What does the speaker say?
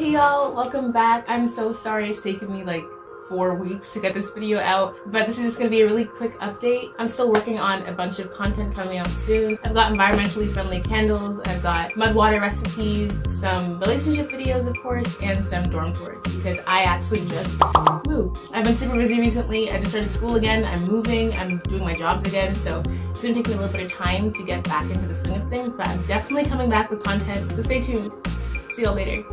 Hey y'all, welcome back. I'm so sorry it's taken me like 4 weeks to get this video out, but this is just gonna be a really quick update. I'm still working on a bunch of content coming out soon. I've got environmentally friendly candles, I've got mud water recipes, some relationship videos of course, and some dorm tours because I actually just moved. I've been super busy recently. I just started school again, I'm moving, I'm doing my jobs again, so it's gonna take me a little bit of time to get back into the swing of things, but I'm definitely coming back with content, so stay tuned. See y'all later.